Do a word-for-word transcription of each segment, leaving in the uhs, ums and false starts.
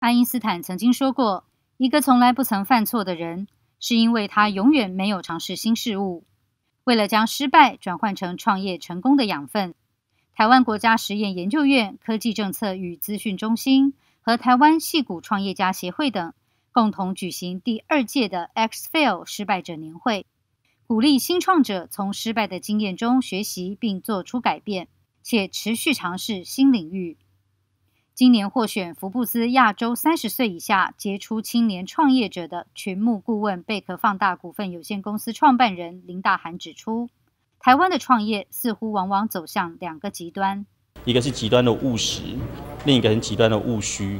爱因斯坦曾经说过，一个从来不曾犯错的人，是因为他永远没有尝试新事物。为了将失败转换成创业成功的养分，台湾国家实验研究院科技政策与资讯中心和台湾矽谷创业家协会等共同举行第二届的 X Fail 失败者年会，鼓励新创者从失败的经验中学习并做出改变，且持续尝试新领域。今年获选福布斯亚洲三十岁以下杰出青年创业者的群募顾问贝壳放大股份有限公司创办人林大涵指出，台湾的创业似乎往往走向两个极端，一个是极端的务实，另一个是极端的务虚。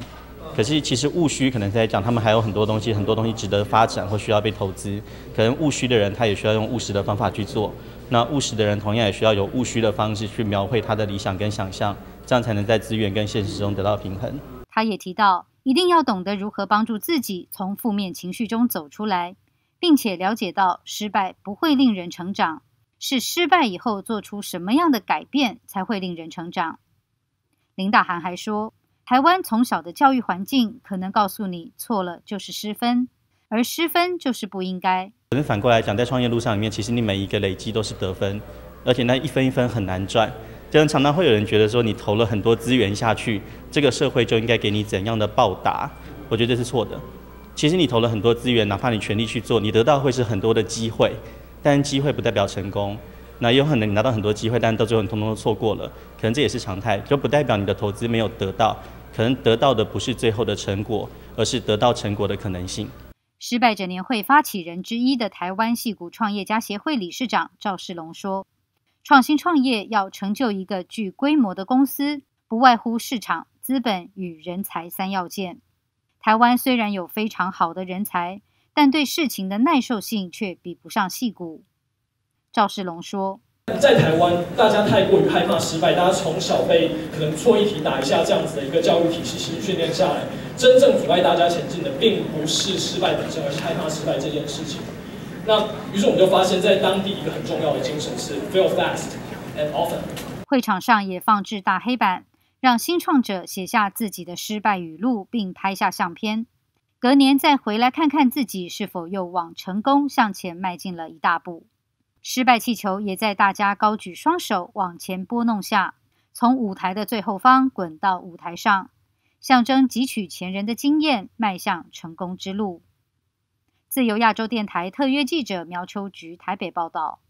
可是其实务虚可能在讲他们还有很多东西，很多东西值得发展或需要被投资。可能务虚的人他也需要用务实的方法去做，那务实的人同样也需要有务虚的方式去描绘他的理想跟想象。这样才能在资源跟现实中得到平衡。他也提到，一定要懂得如何帮助自己从负面情绪中走出来，并且了解到失败不会令人成长，是失败以后做出什么样的改变才会令人成长。林大涵还说，台湾从小的教育环境可能告诉你，错了就是失分，而失分就是不应该。可是反过来讲，在创业路上里面，其实你每一个累积都是得分，而且那一分一分很难赚。就常常会有人觉得说，你投了很多资源下去，这个社会就应该给你怎样的报答？我觉得这是错的。其实你投了很多资源，哪怕你全力去做，你得到会是很多的机会，但机会不代表成功。那也有可能你拿到很多机会，但到最后你通通都错过了，可能这也是常态，就不代表你的投资没有得到，可能得到的不是最后的成果，而是得到成果的可能性。失败者年会发起人之一的台湾矽谷创业家协会理事长赵世龙说，创新创业要成就一个具规模的公司，不外乎市场、资本与人才三要件。台湾虽然有非常好的人才，但对事情的耐受性却比不上矽谷。赵世龙说，在台湾大家太过于害怕失败，大家从小被可能错一题打一下这样子的一个教育体系训练下来，真正阻碍大家前进的并不是失败本身，而是害怕失败这件事情。那于是我们就发现，在当地一个很重要的精神是 fail fast and often。会场上也放置大黑板，让新创者写下自己的失败语录，并拍下相片。隔年再回来看看自己是否又往成功向前迈进了一大步。失败气球也在大家高举双手往前拨弄下，从舞台的最后方滚到舞台上，象征汲取前人的经验，迈向成功之路。自由亚洲电台特约记者苗秋菊台北报道。